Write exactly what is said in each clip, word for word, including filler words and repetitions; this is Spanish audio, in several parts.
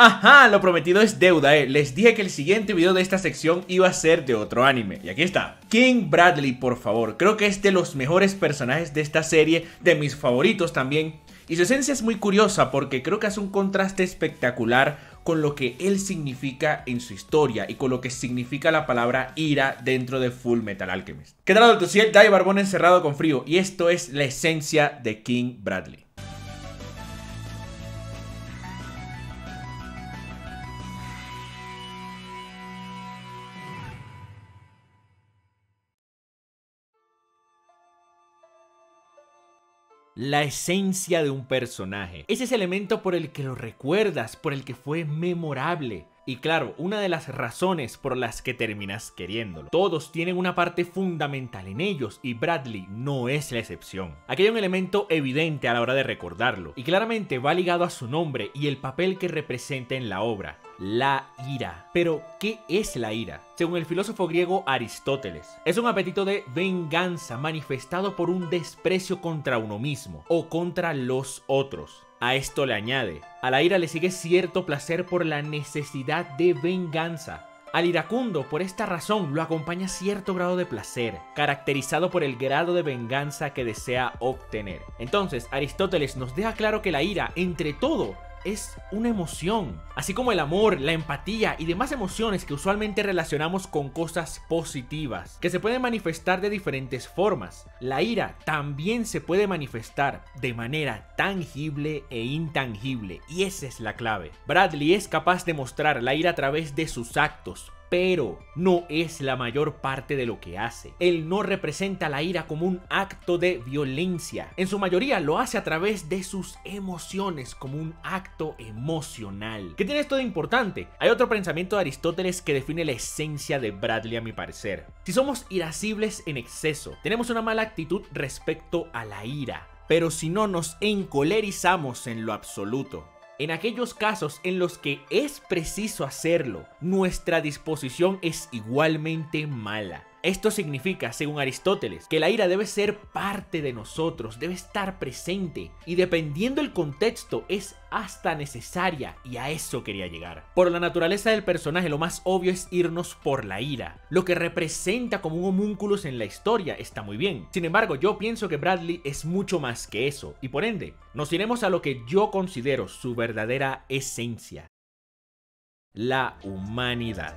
Ajá, lo prometido es deuda, eh. Les dije que el siguiente video de esta sección iba a ser de otro anime. Y aquí está. King Bradley, por favor. Creo que es de los mejores personajes de esta serie, de mis favoritos también. Y su esencia es muy curiosa porque creo que hace un contraste espectacular con lo que él significa en su historia y con lo que significa la palabra ira dentro de Fullmetal Alchemist. ¿Qué tal, adultos? Soy el Dai, barbón encerrado con frío, y esto es la esencia de King Bradley. La esencia de un personaje. Es ese elemento por el que lo recuerdas, por el que fue memorable. Y claro, una de las razones por las que terminas queriéndolo. Todos tienen una parte fundamental en ellos y Bradley no es la excepción. Aquí hay un elemento evidente a la hora de recordarlo y claramente va ligado a su nombre y el papel que representa en la obra. La ira. Pero, ¿qué es la ira? Según el filósofo griego Aristóteles, es un apetito de venganza manifestado por un desprecio contra uno mismo o contra los otros. A esto le añade, a la ira le sigue cierto placer por la necesidad de venganza. Al iracundo, por esta razón, lo acompaña cierto grado de placer, caracterizado por el grado de venganza que desea obtener. Entonces, Aristóteles nos deja claro que la ira, entre todo, es una emoción, así como el amor, la empatía y demás emociones que usualmente relacionamos con cosas positivas, que se pueden manifestar de diferentes formas. La ira también se puede manifestar de manera tangible e intangible, y esa es la clave. Bradley es capaz de mostrar la ira a través de sus actos, pero no es la mayor parte de lo que hace. Él no representa la ira como un acto de violencia. En su mayoría lo hace a través de sus emociones, como un acto emocional. ¿Qué tiene esto de importante? Hay otro pensamiento de Aristóteles que define la esencia de Bradley a mi parecer. Si somos irascibles en exceso, tenemos una mala actitud respecto a la ira, pero si no nos encolerizamos en lo absoluto. En aquellos casos en los que es preciso hacerlo, nuestra disposición es igualmente mala. Esto significa, según Aristóteles, que la ira debe ser parte de nosotros, debe estar presente, y dependiendo del contexto es hasta necesaria, y a eso quería llegar. Por la naturaleza del personaje, lo más obvio es irnos por la ira. Lo que representa como un homúnculus en la historia está muy bien. Sin embargo, yo pienso que Bradley es mucho más que eso, y por ende, nos iremos a lo que yo considero su verdadera esencia: la humanidad.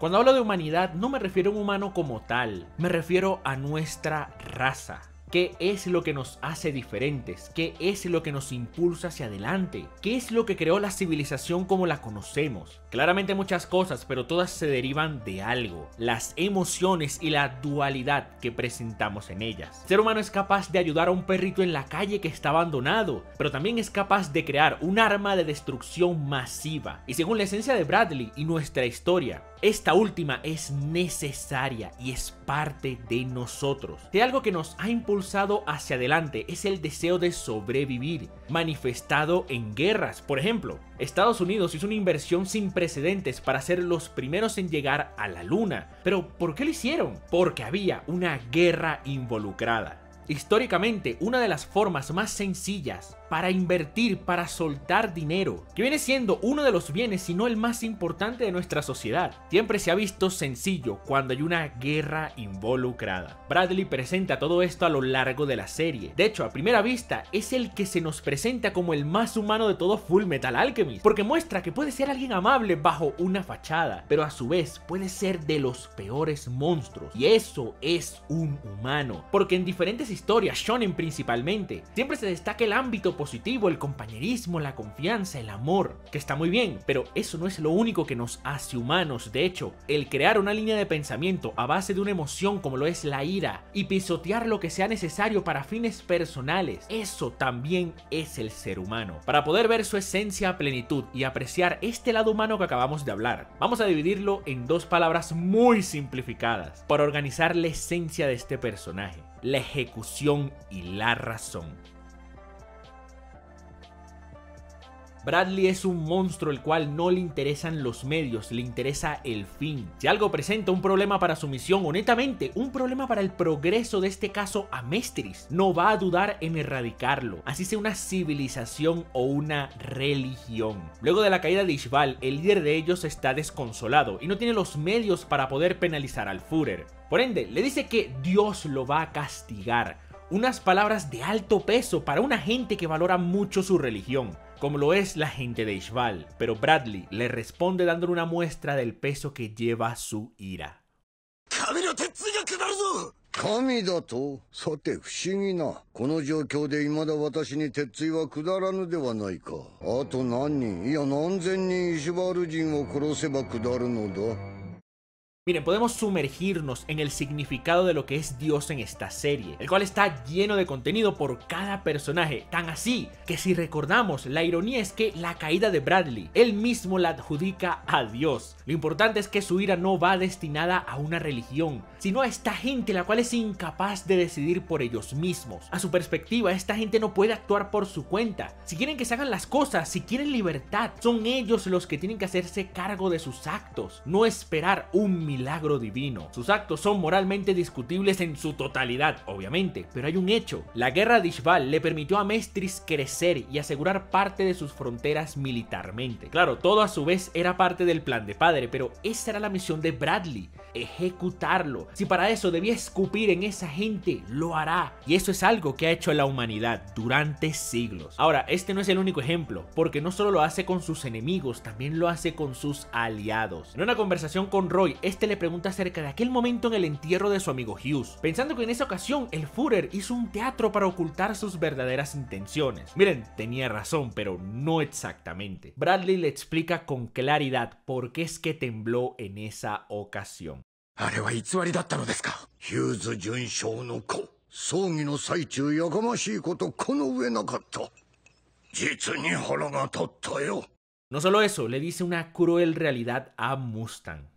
Cuando hablo de humanidad, no me refiero a un humano como tal, me refiero a nuestra raza. ¿Qué es lo que nos hace diferentes? ¿Qué es lo que nos impulsa hacia adelante? ¿Qué es lo que creó la civilización como la conocemos? Claramente muchas cosas, pero todas se derivan de algo: las emociones y la dualidad que presentamos en ellas. El ser humano es capaz de ayudar a un perrito en la calle que está abandonado, pero también es capaz de crear un arma de destrucción masiva. Y según la esencia de Bradley y nuestra historia, esta última es necesaria y es parte de nosotros. Si algo que nos ha impulsado hacia adelante es el deseo de sobrevivir, manifestado en guerras. Por ejemplo, Estados Unidos hizo una inversión sin precedentes para ser los primeros en llegar a la luna. Pero ¿por qué lo hicieron? Porque había una guerra involucrada. Históricamente, una de las formas más sencillas para invertir, para soltar dinero, que viene siendo uno de los bienes, si no el más importante de nuestra sociedad, siempre se ha visto sencillo cuando hay una guerra involucrada. Bradley presenta todo esto a lo largo de la serie. De hecho, a primera vista, es el que se nos presenta como el más humano de todo Fullmetal Alchemist, porque muestra que puede ser alguien amable bajo una fachada, pero a su vez puede ser de los peores monstruos. Y eso es un humano, porque en diferentes historias, shonen principalmente, siempre se destaca el ámbito positivo, el compañerismo, la confianza, el amor, que está muy bien, pero eso no es lo único que nos hace humanos. De hecho, el crear una línea de pensamiento a base de una emoción como lo es la ira y pisotear lo que sea necesario para fines personales, eso también es el ser humano. Para poder ver su esencia a plenitud y apreciar este lado humano que acabamos de hablar, vamos a dividirlo en dos palabras muy simplificadas para organizar la esencia de este personaje: la ejecución y la razón. Bradley es un monstruo el cual no le interesan los medios, le interesa el fin. Si algo presenta un problema para su misión, honestamente, un problema para el progreso de este caso Amestris, no va a dudar en erradicarlo, así sea una civilización o una religión. Luego de la caída de Ishval, el líder de ellos está desconsolado y no tiene los medios para poder penalizar al Führer. Por ende, le dice que Dios lo va a castigar. Unas palabras de alto peso para una gente que valora mucho su religión, como lo es la gente de Ishval, pero Bradley le responde dándole una muestra del peso que lleva su ira. Miren, podemos sumergirnos en el significado de lo que es Dios en esta serie, el cual está lleno de contenido por cada personaje, tan así que si recordamos, la ironía es que la caída de Bradley, él mismo la adjudica a Dios. Lo importante es que su ira no va destinada a una religión, sino a esta gente la cual es incapaz de decidir por ellos mismos. A su perspectiva, esta gente no puede actuar por su cuenta. Si quieren que se hagan las cosas, si quieren libertad, son ellos los que tienen que hacerse cargo de sus actos, no esperar un minuto milagro divino. Sus actos son moralmente discutibles en su totalidad, obviamente, pero hay un hecho. La guerra de Ishval le permitió a Amestris crecer y asegurar parte de sus fronteras militarmente. Claro, todo a su vez era parte del plan de padre, pero esa era la misión de Bradley, ejecutarlo. Si para eso debía escupir en esa gente, lo hará. Y eso es algo que ha hecho la humanidad durante siglos. Ahora, este no es el único ejemplo, porque no solo lo hace con sus enemigos, también lo hace con sus aliados. En una conversación con Roy, este le pregunta acerca de aquel momento en el entierro de su amigo Hughes, pensando que en esa ocasión el Führer hizo un teatro para ocultar sus verdaderas intenciones. Miren, tenía razón, pero no exactamente. Bradley le explica con claridad por qué es que tembló en esa ocasión. No solo eso, le dice una cruel realidad a Mustang.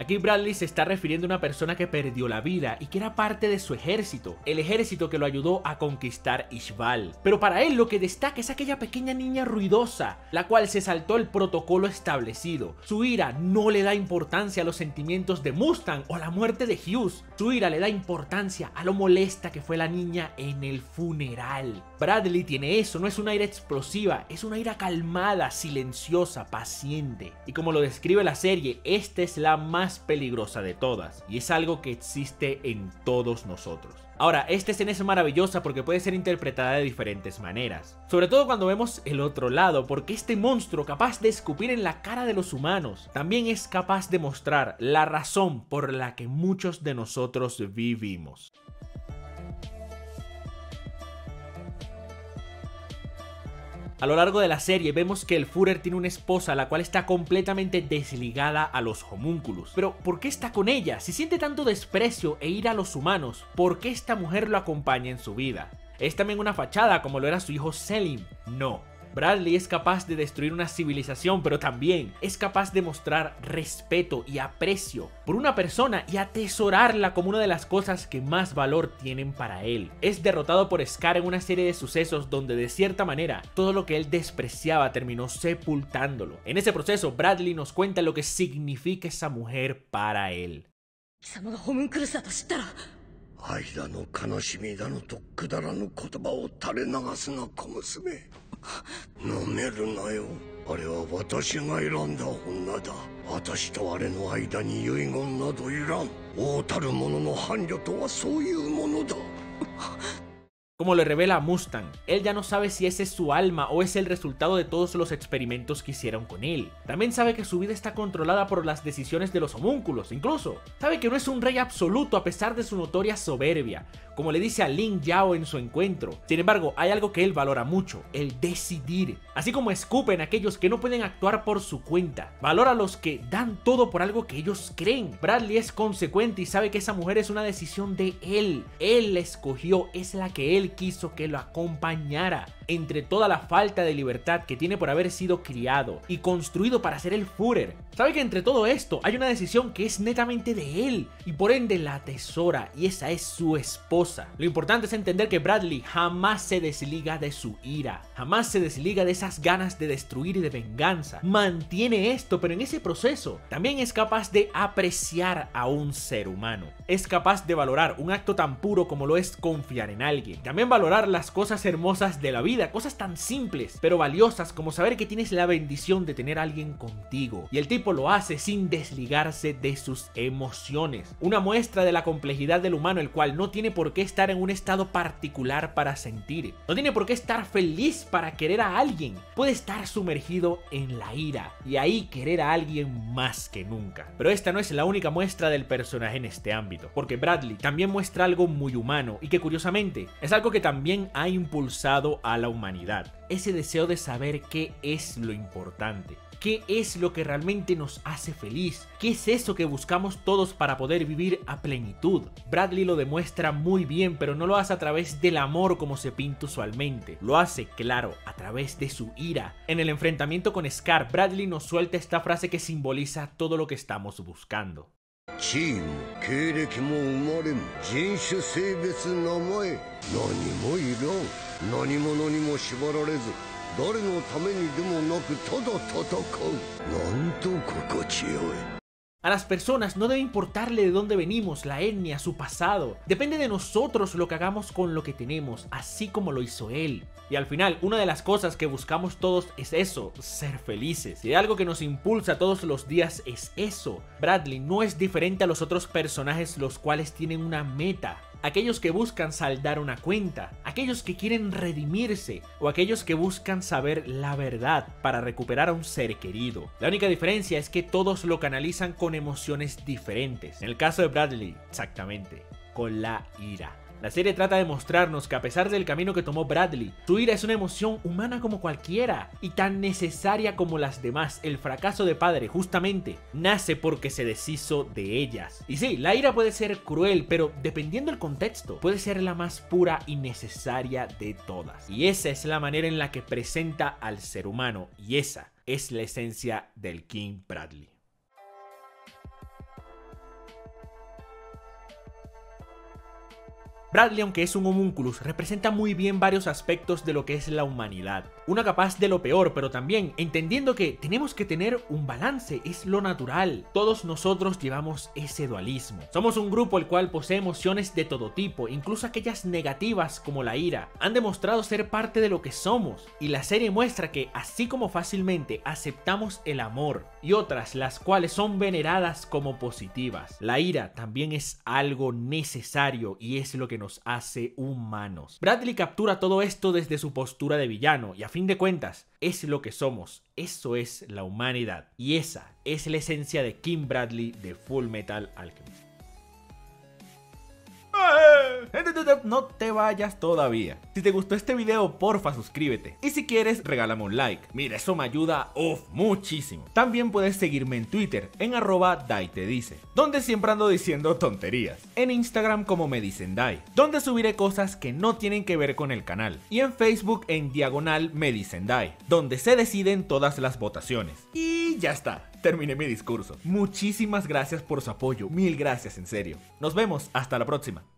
Aquí Bradley se está refiriendo a una persona que perdió la vida y que era parte de su ejército, el ejército que lo ayudó a conquistar Ishval. Pero para él lo que destaca es aquella pequeña niña ruidosa, la cual se saltó el protocolo establecido. Su ira no le da importancia a los sentimientos de Mustang o a la muerte de Hughes. Su ira le da importancia a lo molesta que fue la niña en el funeral. Bradley tiene eso, no es una ira explosiva, es una ira calmada, silenciosa, paciente. Y como lo describe la serie, esta es la más peligrosa de todas, y es algo que existe en todos nosotros. Ahora, esta escena es maravillosa porque puede ser interpretada de diferentes maneras, sobre todo cuando vemos el otro lado, porque este monstruo capaz de escupir en la cara de los humanos, también es capaz de mostrar la razón por la que muchos de nosotros vivimos. A lo largo de la serie vemos que el Führer tiene una esposa la cual está completamente desligada a los homúnculos. Pero ¿por qué está con ella? Si siente tanto desprecio e ira a los humanos, ¿por qué esta mujer lo acompaña en su vida? ¿Es también una fachada como lo era su hijo Selim? No. Bradley es capaz de destruir una civilización, pero también es capaz de mostrar respeto y aprecio por una persona y atesorarla como una de las cosas que más valor tienen para él. Es derrotado por Scar en una serie de sucesos donde de cierta manera todo lo que él despreciaba terminó sepultándolo. En ese proceso Bradley nos cuenta lo que significa esa mujer para él. Como le revela Mustang, él ya no sabe si ese es su alma o es el resultado de todos los experimentos que hicieron con él. También sabe que su vida está controlada por las decisiones de los homúnculos, incluso sabe que no es un rey absoluto a pesar de su notoria soberbia. como le dice a Lin Yao en su encuentro. Sin embargo, hay algo que él valora mucho: el decidir. Así como escupen a aquellos que no pueden actuar por su cuenta, valora a los que dan todo por algo que ellos creen. Bradley es consecuente y sabe que esa mujer es una decisión de él. Él la escogió, es la que él quiso que lo acompañara. Entre toda la falta de libertad que tiene por haber sido criado y construido para ser el Führer, sabe que entre todo esto hay una decisión que es netamente de él y por ende la atesora, y esa es su esposa. Lo importante es entender que Bradley jamás se desliga de su ira, jamás se desliga de esas ganas de destruir y de venganza. Mantiene esto, pero en ese proceso también es capaz de apreciar a un ser humano. Es capaz de valorar un acto tan puro como lo es confiar en alguien. También valorar las cosas hermosas de la vida, cosas tan simples pero valiosas como saber que tienes la bendición de tener a alguien contigo. Y el tipo lo hace sin desligarse de sus emociones. Una muestra de la complejidad del humano, el cual no tiene por qué estar en un estado particular para sentir. No tiene por qué estar feliz para querer a alguien. Puede estar sumergido en la ira y ahí querer a alguien más que nunca. Pero esta no es la única muestra del personaje en este ámbito, porque Bradley también muestra algo muy humano y que curiosamente es algo que también ha impulsado a la humanidad: ese deseo de saber qué es lo importante, qué es lo que realmente nos hace feliz, qué es eso que buscamos todos para poder vivir a plenitud. Bradley lo demuestra muy bien, pero no lo hace a través del amor como se pinta usualmente. Lo hace, claro, a través de su ira. En el enfrentamiento con Scar, Bradley nos suelta esta frase que simboliza todo lo que estamos buscando. A las personas no debe importarle de dónde venimos, la etnia, su pasado. Depende de nosotros lo que hagamos con lo que tenemos, así como lo hizo él. Y al final, una de las cosas que buscamos todos es eso: ser felices. Y algo que nos impulsa todos los días es eso. Bradley no es diferente a los otros personajes, los cuales tienen una meta. Aquellos que buscan saldar una cuenta, aquellos que quieren redimirse o aquellos que buscan saber la verdad para recuperar a un ser querido. La única diferencia es que todos lo canalizan con emociones diferentes. En el caso de Bradley, exactamente, con la ira. La serie trata de mostrarnos que a pesar del camino que tomó Bradley, su ira es una emoción humana como cualquiera y tan necesaria como las demás. El fracaso de padre justamente nace porque se deshizo de ellas. Y sí, la ira puede ser cruel, pero dependiendo del contexto, puede ser la más pura y necesaria de todas. Y esa es la manera en la que presenta al ser humano, y esa es la esencia del King Bradley. Bradley, aunque es un homúnculus, representa muy bien varios aspectos de lo que es la humanidad. Uno capaz de lo peor, pero también entendiendo que tenemos que tener un balance, es lo natural. Todos nosotros llevamos ese dualismo. Somos un grupo el cual posee emociones de todo tipo, incluso aquellas negativas como la ira. Han demostrado ser parte de lo que somos, y la serie muestra que así como fácilmente aceptamos el amor y otras las cuales son veneradas como positivas, la ira también es algo necesario y es lo que nos hace humanos. Bradley captura todo esto desde su postura de villano y a fin de cuentas es lo que somos, eso es la humanidad y esa es la esencia de King Bradley de Fullmetal Alchemist. No te vayas todavía. Si te gustó este video, porfa suscríbete. Y si quieres, regálame un like. Mira, eso me ayuda of muchísimo. También puedes seguirme en Twitter en arroba Dai te dice, donde siempre ando diciendo tonterías. En Instagram como Me Dicen Dai, donde subiré cosas que no tienen que ver con el canal. Y en Facebook en diagonal Me Dicen Dai, donde se deciden todas las votaciones. Y ya está. Terminé mi discurso. Muchísimas gracias por su apoyo. Mil gracias, en serio. Nos vemos. Hasta la próxima.